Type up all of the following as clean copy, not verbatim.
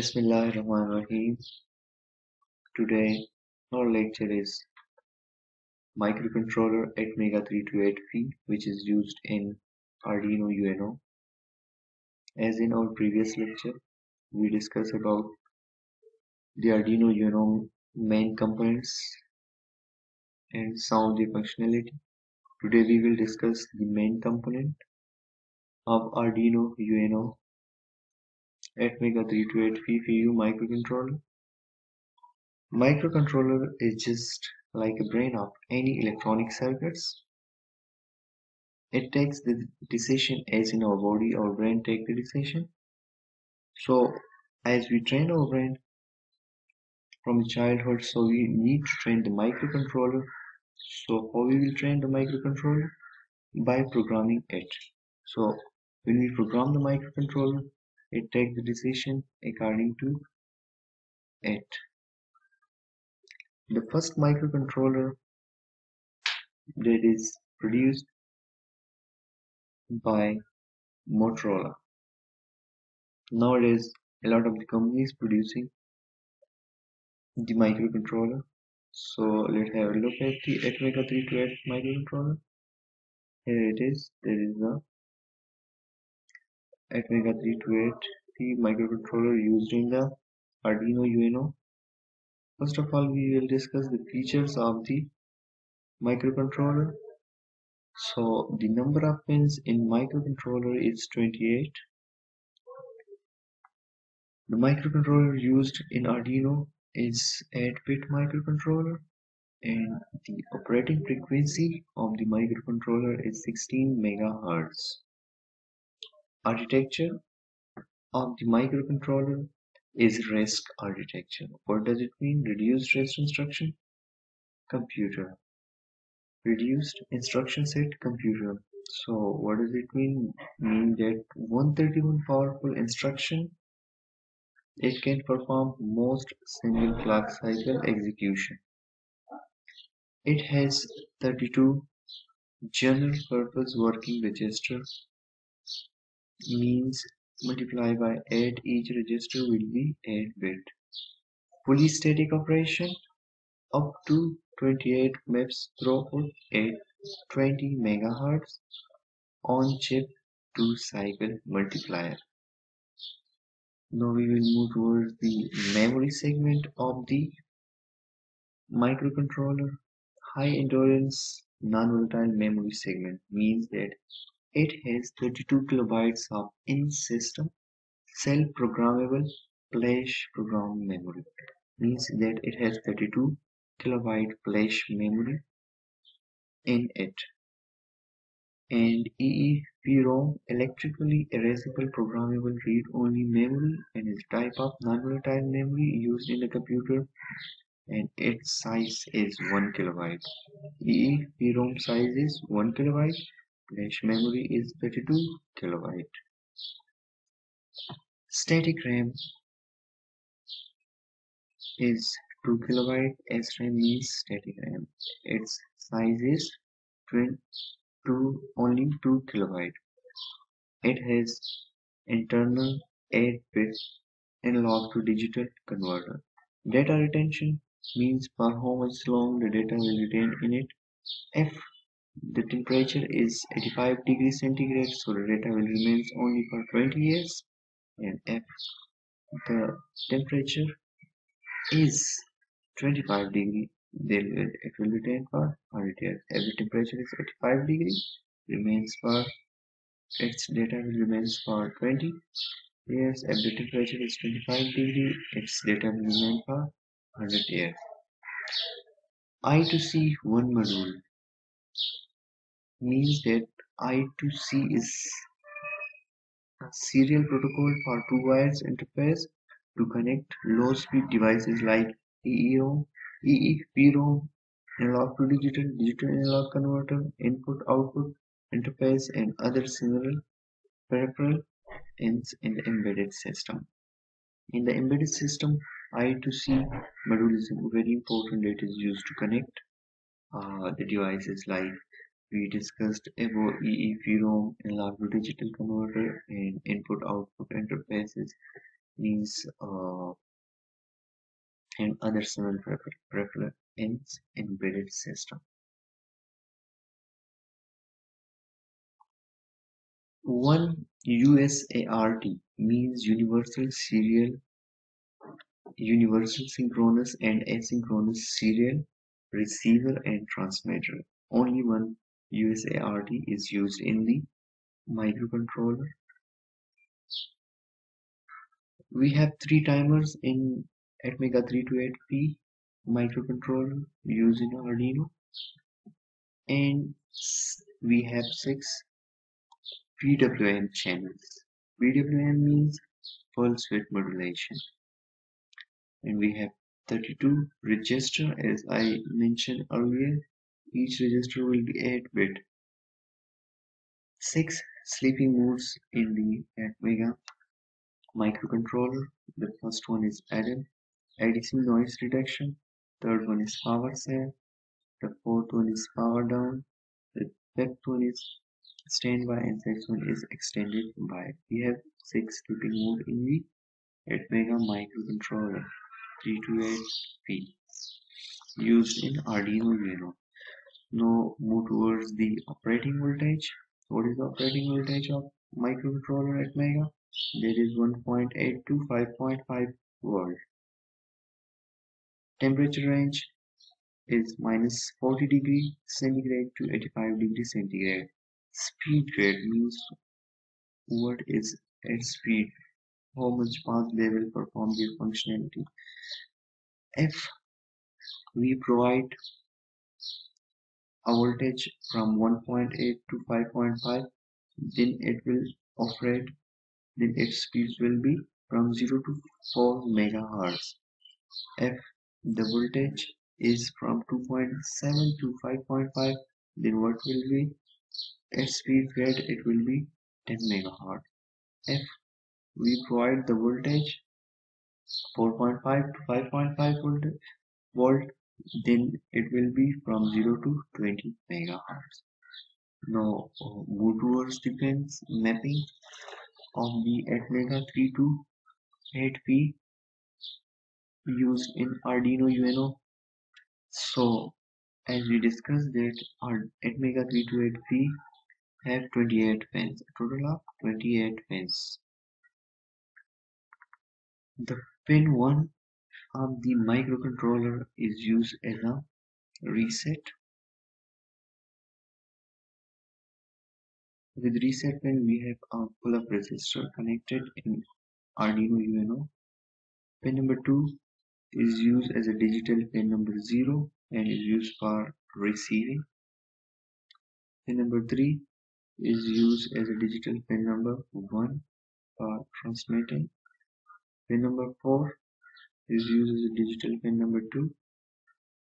Bismillahirrahmanirrahim. Today our lecture is microcontroller ATmega328P, which is used in Arduino UNO. As in our previous lecture, we discussed about the Arduino UNO main components and some of the functionality. Today we will discuss the main component of Arduino UNO ATmega328P PU microcontroller. Microcontroller is just like a brain of any electronic circuits. It takes the decision as in our body, our brain takes the decision. So as we train our brain from childhood, so we need to train the microcontroller. So how we will train the microcontroller? By programming it. So when we program the microcontroller, it takes the decision according to it. The first microcontroller that is produced by Motorola. Nowadays a lot of the companies producing the microcontroller. So let's have a look at the ATmega328 microcontroller. Here it is. There is the ATmega328P microcontroller used in the Arduino UNO. First of all, we will discuss the features of the microcontroller. So the number of pins in microcontroller is 28. The microcontroller used in Arduino is 8-bit microcontroller, and the operating frequency of the microcontroller is 16 MHz. Architecture of the microcontroller is RISC architecture. What does it mean? Reduced rest instruction computer, reduced instruction set computer. So what does it mean? Mean that 131 powerful instruction, it can perform most single clock cycle execution. It has 32 general purpose working registers. Means multiply by 8, each register will be 8-bit. Fully static operation up to 28 MePS throughput at 20 MHz on chip 2 cycle multiplier. Now we will move towards the memory segment of the microcontroller. High endurance non-volatile memory segment means that it has 32 kilobytes of in-system self-programmable flash program memory. Means that it has 32 kilobyte flash memory in it. And EEPROM, electrically erasable programmable read-only memory, and is type of non-volatile memory used in the computer, and its size is 1 kilobyte. EEPROM size is 1 kilobyte. Flash memory is 32 kilobyte. Static RAM is 2 kilobyte. SRAM means static RAM. Its size is only 2 kilobyte. It has internal 8-bit analog to digital converter. Data retention means for how much long the data will retain in it. If the temperature is 85 degrees centigrade, so the data will remain only for 20 years. And if the temperature is 25 degrees, then it will retain for 100 years. If the temperature is 85 degrees, its data will remain for 20 years. If the temperature is 25 degrees, its data will remain for 100 years. I2C one module means that I2C is a serial protocol for 2-wires interface to connect low-speed devices like EEPROM, analog to digital, digital analog converter, input-output interface, and other similar peripheral ends in the embedded system. In the embedded system, I2C module is very important. It is used to connect the devices like we discussed above, EEPROM, analog to digital converter, and input-output interfaces. means and other similar reference embedded system. One USART means universal serial, universal synchronous and asynchronous serial receiver and transmitter. Only one USART is used in the microcontroller. We have three timers in ATmega328P microcontroller used in Arduino, and we have 6 PWM channels. PWM means pulse width modulation, and we have 32 registers. As I mentioned earlier, each register will be 8-bit. 6 sleeping modes in the ATmega microcontroller. The first one is idle, ADC noise reduction, third one is power save, the fourth one is power down, the fifth one is standby, and sixth one is extended by. We have 6 sleeping mode in the ATmega microcontroller 328P used in Arduino UNO. Now move towards the operating voltage. What is the operating voltage of microcontroller ATmega? There is 1.8 to 5.5 volt. Temperature range is minus 40 degree centigrade to 85 degree centigrade. Speed grade means what is its speed, how much path they will perform their functionality. If we provide a voltage from 1.8 to 5.5, then it will operate. Then its speeds will be from 0 to 4 megahertz. If the voltage is from 2.7 to 5.5, then what will be its speed grade? It will be 10 megahertz. If we provide the voltage 4.5 to 5.5 volt, then it will be from 0 to 20 megahertz. Now move towards the pins mapping on the ATmega328P used in Arduino UNO. So as we discussed that ATmega328P have 28 pins, a total of 28 pins. The pin 1 of the microcontroller is used as a reset. With reset pin, we have a pull-up resistor connected in Arduino UNO. Pin number 2 is used as a digital pin number 0 and is used for receiving. Pin number 3 is used as a digital pin number 1 for transmitting. Pin number 4 is used as a digital pin number 2.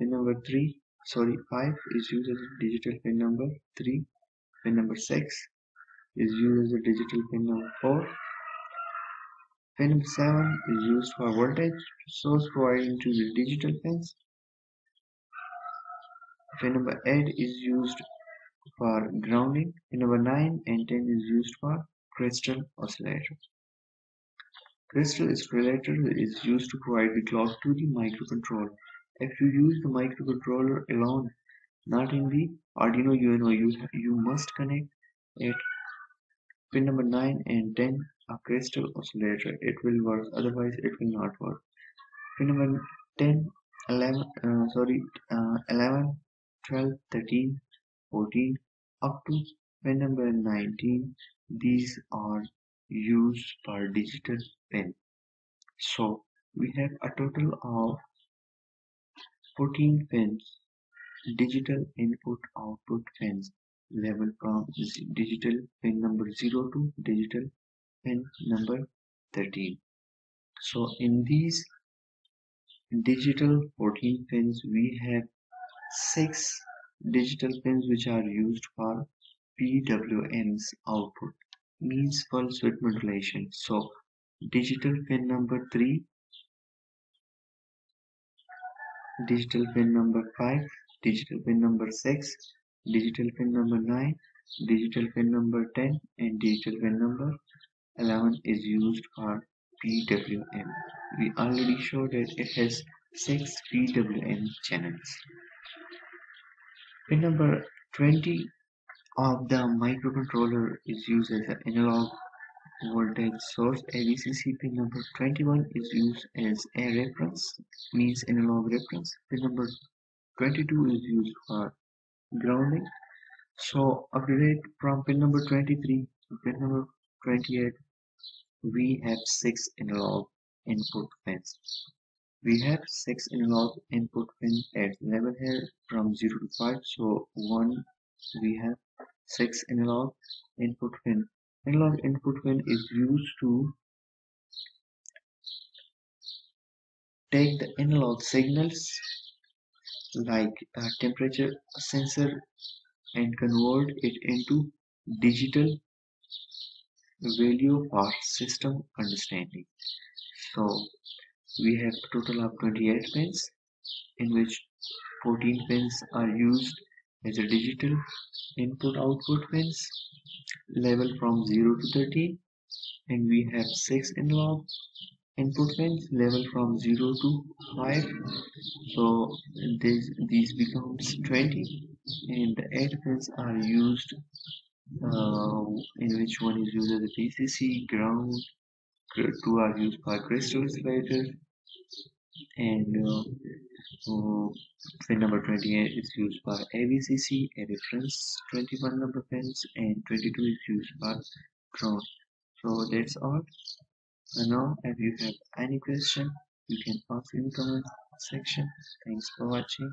Pin number 5 is used as a digital pin number 3. Pin number 6 is used as a digital pin number 4. Pin number 7 is used for voltage source providing to the digital pins. Pin number 8 is used for grounding. Pin number 9 and 10 is used for crystal oscillator. Crystal oscillator is used to provide the clock to the microcontroller. If you use the microcontroller alone, not in the Arduino UNO, you must connect at pin number 9 and 10 a crystal oscillator. It will work, otherwise it will not work. Pin number 11, 12, 13, 14 up to pin number 19, these are used per digital pin. So we have a total of 14 pins, digital input output pins, level from digital pin number 0 to digital pin number 13. So in these digital 14 pins, we have 6 digital pins which are used for PWM's output, means pulse width modulation. So digital pin number 3, digital pin number 5, digital pin number 6, digital pin number 9, digital pin number 10 and digital pin number 11 is used for PWM. We already showed that it has 6 PWM channels. Pin number 20 of the microcontroller is used as an analog voltage source. ADCC pin number 21 is used as a reference, means analog reference. Pin number 22 is used for grounding. So after that, from pin number 23 to pin number 28, we have 6 analog input pins. We have 6 analog input pins at level here from 0 to 5. So 1, we have 6 analog input pin. Analog input pin is used to take the analog signals like a temperature sensor and convert it into digital value for system understanding. So we have a total of 28 pins, in which 14 pins are used as a digital input output pins, level from 0 to 13, and we have 6 analog input pins, level from 0 to 5. So these becomes 20, and the 8 pins are used, in which one is used as a DCC, ground, 2 are used for crystal oscillator, and pin number 28 is used for ABCC, a reference 21 number pins, and 22 is used for ground. So that's all. And now if you have any question, you can ask in the comment section. Thanks for watching.